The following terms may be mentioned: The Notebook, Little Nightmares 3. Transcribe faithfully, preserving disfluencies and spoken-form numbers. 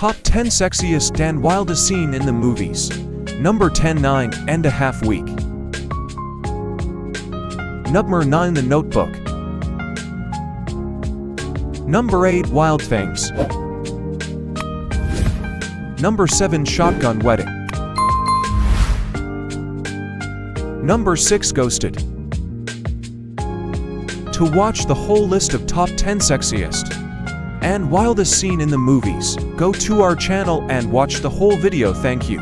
Top ten Sexiest and Wildest Scene in the Movies. Number ten, Nine and a Half Week. Number nine, The Notebook. Number eight, Wild Things. Number seven, Shotgun Wedding. Number six, Ghosted. To watch the whole list of top ten sexiest and wildest scene in the movies, go to our channel and watch the whole video. Thank you.